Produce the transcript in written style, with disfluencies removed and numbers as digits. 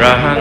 ระหั